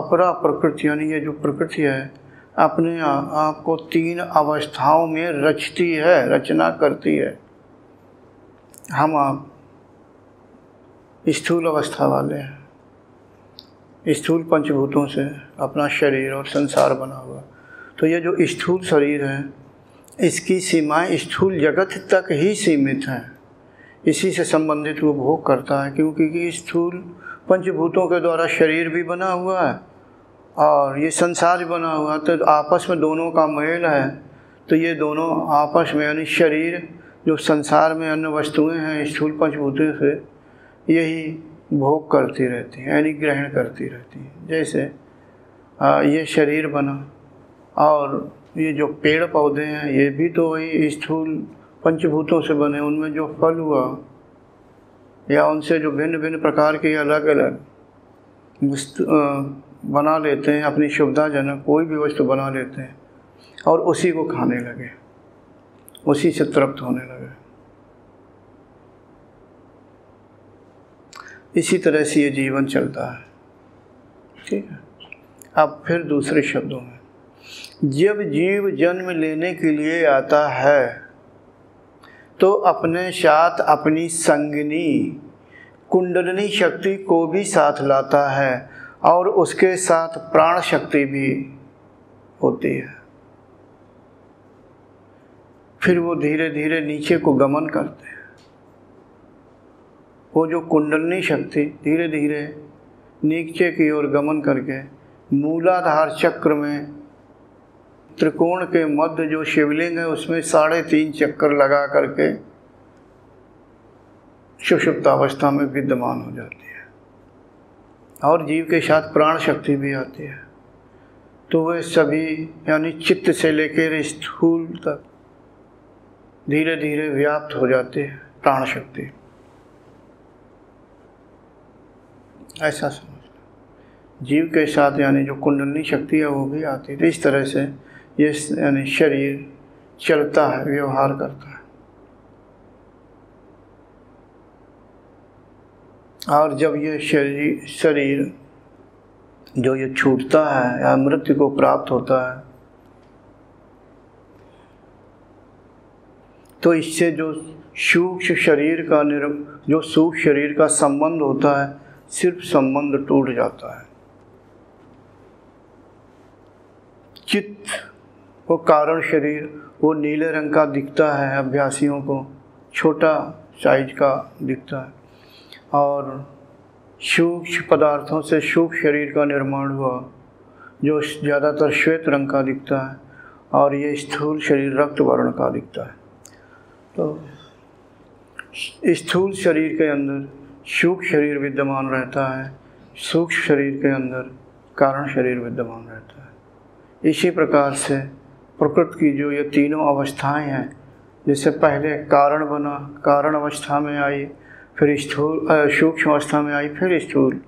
अपरा प्रकृति यानी ये जो प्रकृति है अपने आपको तीन अवस्थाओं में रचती है, रचना करती है। हम आप स्थूल अवस्था वाले हैं, स्थूल पंचभूतों से अपना शरीर और संसार बना हुआ। तो ये जो स्थूल शरीर है इसकी सीमाएं स्थूल जगत तक ही सीमित हैं, इसी से संबंधित वो भोग करता है, क्योंकि स्थूल पंचभूतों के द्वारा शरीर भी बना हुआ है और ये संसार बना हुआ, तो आपस में दोनों का मेल है। तो ये दोनों आपस में यानी शरीर जो संसार में अन्य वस्तुएं हैं स्थूल पंचभूतों से यही भोग करती रहती है यानी ग्रहण करती रहती है। जैसे ये शरीर बना और ये जो पेड़ पौधे हैं ये भी तो वही स्थूल पंचभूतों से बने, उनमें जो फल हुआ या उनसे जो भिन्न भिन्न प्रकार के अलग अलग बना लेते हैं, अपनी सुविधाजनक कोई भी वस्तु बना लेते हैं और उसी को खाने लगे, उसी से तृप्त होने लगे। इसी तरह से ये जीवन चलता है, ठीक है। अब फिर दूसरे शब्दों में, जब जीव जन्म लेने के लिए आता है तो अपने साथ अपनी संगिनी कुंडलिनी शक्ति को भी साथ लाता है और उसके साथ प्राण शक्ति भी होती है। फिर वो धीरे धीरे नीचे को गमन करते हैं। वो जो कुंडलिनी शक्ति धीरे धीरे नीचे की ओर गमन करके मूलाधार चक्र में त्रिकोण के मध्य जो शिवलिंग है उसमें 3.5 चक्कर लगा करके सुषुप्तावस्था में विद्यमान हो जाती है और जीव के साथ प्राण शक्ति भी आती है। तो वे सभी यानी चित्त से लेकर स्थूल तक धीरे धीरे व्याप्त हो जाते हैं प्राण शक्ति, ऐसा समझना। जीव के साथ यानी जो कुंडलिनी शक्ति है वो भी आती है। इस तरह से ये यानी शरीर चलता है, व्यवहार करता है। और जब ये शरीर जो ये छूटता है या मृत्यु को प्राप्त होता है तो इससे जो सूक्ष्म शरीर का संबंध होता है सिर्फ संबंध टूट जाता है। चित्त वो कारण शरीर वो नीले रंग का दिखता है, अभ्यासियों को छोटा साइज का दिखता है और सूक्ष्म पदार्थों से सूक्ष्म शरीर का निर्माण हुआ जो ज़्यादातर श्वेत रंग का दिखता है और ये स्थूल शरीर रक्त वर्ण का दिखता है। तो स्थूल शरीर के अंदर सूक्ष्म शरीर विद्यमान रहता है, सूक्ष्म शरीर के अंदर कारण शरीर विद्यमान रहता है। इसी प्रकार से प्रकृति की जो ये तीनों अवस्थाएं हैं, जैसे पहले कारण बना, कारण अवस्था में आई, फिर स्थूल सूक्ष्म अवस्था में आई, फिर स्थूल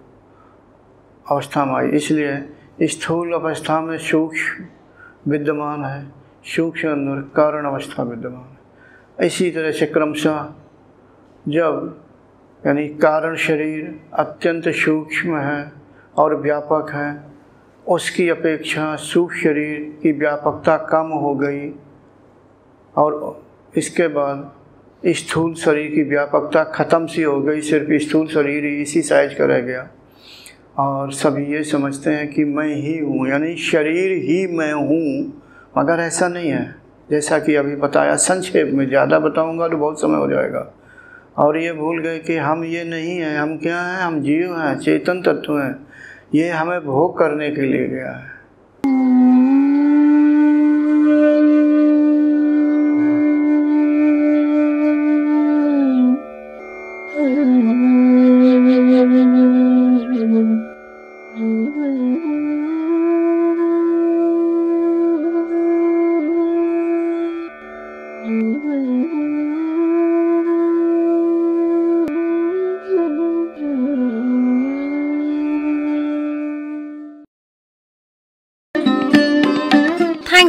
अवस्था में आई। इसलिए स्थूल अवस्था में सूक्ष्म विद्यमान है, सूक्ष्म अंदर कारण अवस्था विद्यमान है। इसी तरह से क्रमशः जब यानी कारण शरीर अत्यंत सूक्ष्म है और व्यापक है, उसकी अपेक्षा सूक्ष्म शरीर की व्यापकता कम हो गई और इसके बाद स्थूल शरीर की व्यापकता ख़त्म सी हो गई, सिर्फ स्थूल शरीर ही इसी साइज का रह गया। और सभी ये समझते हैं कि मैं ही हूँ यानी शरीर ही मैं हूँ, मगर ऐसा नहीं है। जैसा कि अभी बताया संक्षेप में, ज़्यादा बताऊँगा तो बहुत समय हो जाएगा। और ये भूल गए कि हम ये नहीं हैं, हम क्या हैं, हम जीव हैं, चेतन तत्व हैं। ये हमें भोग करने के लिए गया है।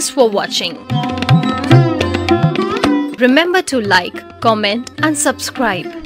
Thanks for watching. Remember to like, comment and subscribe.